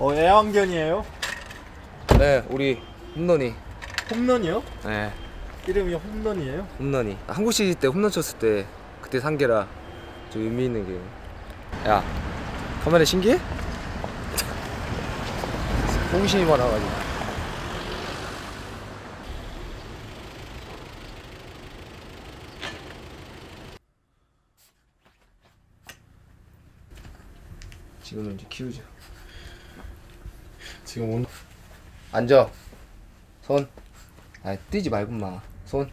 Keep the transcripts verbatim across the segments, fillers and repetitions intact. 어, 애완견이에요? 네, 우리 홈런이. 홈런이요? 네. 이름이 홈런이에요? 홈런이. 한국 시리즈 때 홈런 쳤을 때 그때 산 개라 좀 의미 있는 게. 야, 카메라 신기해? 호기심이 많아가지고. 지금은 이제 키우죠. 지금 온... 앉아. 손. 아, 뛰지 말고 마. 손.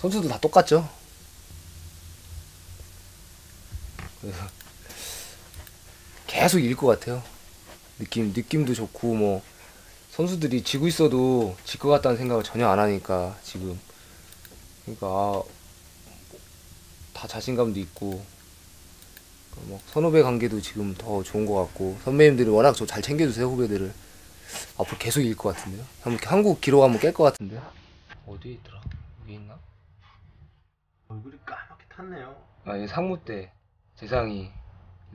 선수들 다 똑같죠. 그래서 계속 이길 것 같아요. 느낌, 느낌도 좋고 뭐 선수들이 지고 있어도 질 것 같다는 생각을 전혀 안 하니까 지금. 그러니까 아, 다 자신감도 있고 막 선후배 관계도 지금 더 좋은 것 같고 선배님들이 워낙 저 잘 챙겨주세요. 후배들을 앞으로 계속 이길 것 같은데요. 한번 한국 기록 한번 깰 것 같은데요. 어디에 있더라? 여기 있나? 얼굴이 까맣게 탔네요. 아, 얘 상무 때 재상이,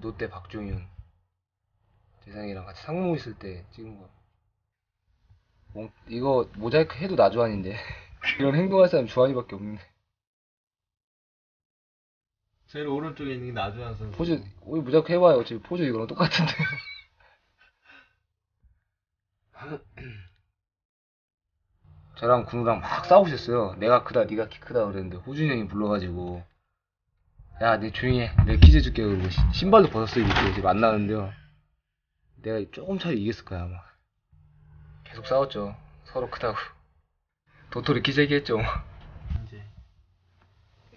노 때 박종윤, 재상이랑 같이 상무 있을 때 찍은 거. 뭐, 이거 모자이크 해도 나주환인데. 이런 행동할 사람 주환이밖에 없는데. 제일 오른쪽에 있는 게 나주환 선수. 포즈 우리 모자이크 해봐요. 어차피 포즈 이거랑 똑같은데. 저랑 군우랑 막 싸우셨어요. 내가 크다, 네가 키 크다 그랬는데 호준이 형이 불러가지고 야, 내 조용히 해. 내가 퀴즈 줄게 그러고 신발도 벗었어요. 이렇게 지금 안 나는데요. 내가 조금 차이 이겼을 거야 아마. 계속 싸웠죠. 서로 크다고. 도토리 퀴즈 얘기했죠. 이제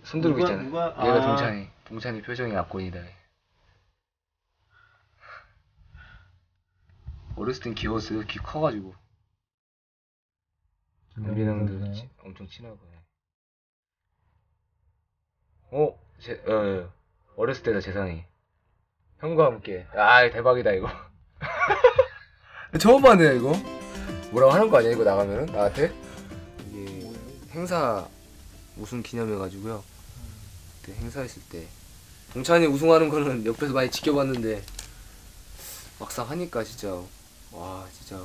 손 들고 있잖아. 누가, 누가, 얘가 아... 동찬이. 동찬이 표정이 압권이다. 어렸을 땐 귀여웠어요. 키 커가지고. 우리랑도 치, 엄청 친하고. 어? 제, 어, 어렸을 때다 재상이. 형과 함께. 아, 대박이다 이거. 처음 봤네 이거. 뭐라고 하는 거 아니야 이거 나가면은 나한테? 이게 행사 우승 기념해가지고요. 그때 행사했을 때 동찬이 우승하는 거는 옆에서 많이 지켜봤는데 막상 하니까 진짜 와 진짜.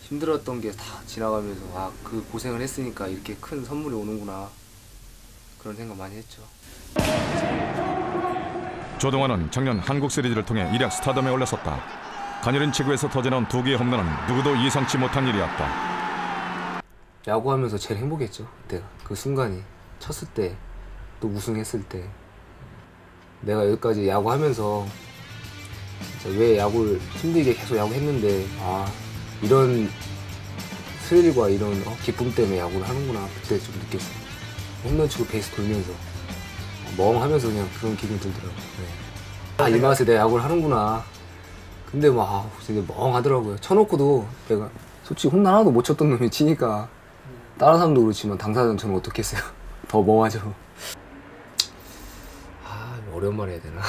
힘들었던 게 다 지나가면서 아, 그 고생을 했으니까 이렇게 큰 선물이 오는구나 그런 생각 많이 했죠. 조동화는 작년 한국 시리즈를 통해 일약 스타덤에 올라섰다. 가녀린 체구에서 터져나온 두 개의 홈런은 누구도 예상치 못한 일이었다. 야구하면서 제일 행복했죠. 그때 그 순간이 쳤을 때 또 우승했을 때 내가 여기까지 야구하면서 진짜 왜 야구를 힘들게 계속 야구했는데 아. 이런 스릴과 이런 어, 기쁨 때문에 야구를 하는구나 그때 좀 느꼈어요. 홈런 치고 베이스 돌면서 멍하면서 그냥 그런 기분이 들더라고요. 네. 아, 이 맛에 내가 야구를 하는구나. 근데 막 아, 되게 멍하더라고요. 쳐놓고도 내가 솔직히 홈런 하나도 못 쳤던 놈이 치니까 다른 사람도 그렇지만 당사자는 저는 어떻겠어요. 더 멍하죠. 아, 어려운 말 해야 되나.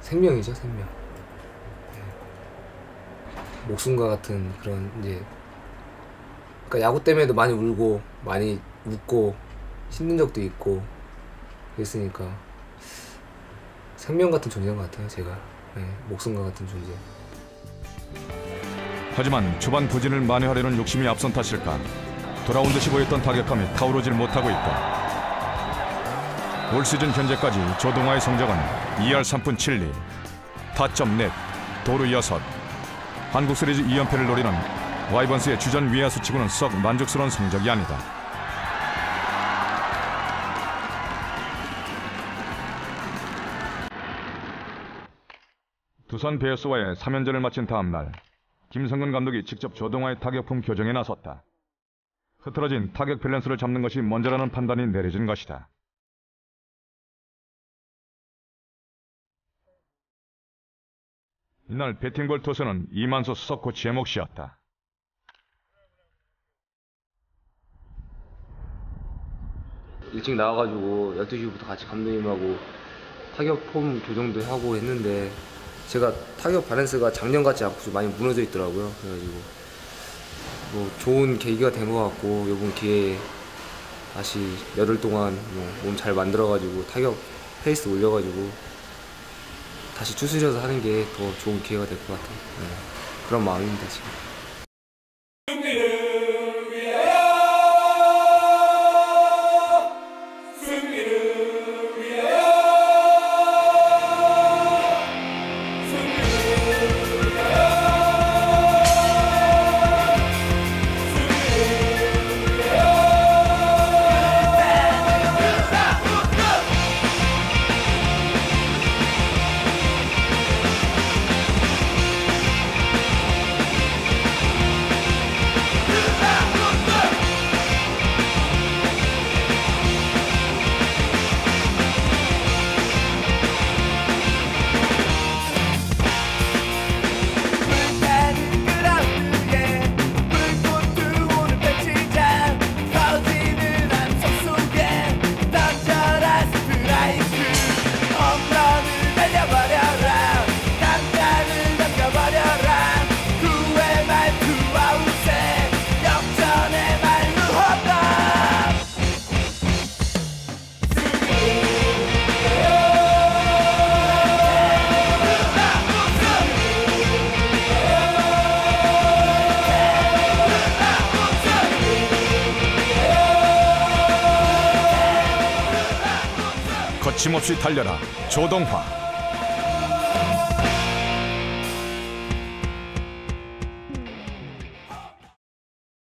생명이죠, 생명. 목숨과 같은 그런 이제 그러니까 야구 때문에도 많이 울고 많이 웃고 힘든 적도 있고 그랬으니까 생명 같은 존재인 것 같아요, 제가. 네, 목숨과 같은 존재. 하지만 초반 부진을 만회하려는 욕심이 앞선 탓일까 돌아온 듯이 보였던 타격감이 타오르질 못하고 있다. 올 시즌 현재까지 조동화의 성적은 이할 삼푼 칠리, 타점 넷, 도루 여섯, 한국 시리즈 이연패를 노리는 와이번스의 주전 외야수치고는 썩 만족스러운 성적이 아니다. 두산 베어스와의 삼 연전을 마친 다음 날 김성근 감독이 직접 조동화의 타격품 교정에 나섰다. 흐트러진 타격 밸런스를 잡는 것이 먼저라는 판단이 내려진 것이다. 이날 배팅볼 투수는 이만수 수석 코치의 몫이었다. 일찍 나와가지고 열두 시부터 같이 감독님하고 타격 폼 조정도 하고 했는데 제가 타격 밸런스가 작년같이 앞서 많이 무너져 있더라고요. 그래가지고 뭐 좋은 계기가 된 것 같고 이번 기회에 다시 열흘 동안 뭐 몸 잘 만들어가지고 타격 페이스 올려가지고 다시 추스려서 하는 게 더 좋은 기회가 될 것 같아요. 네. 그런 마음입니다, 지금. 승리를 위하여! 승리를 위하여! 승리를 거침없이 달려라 조동화.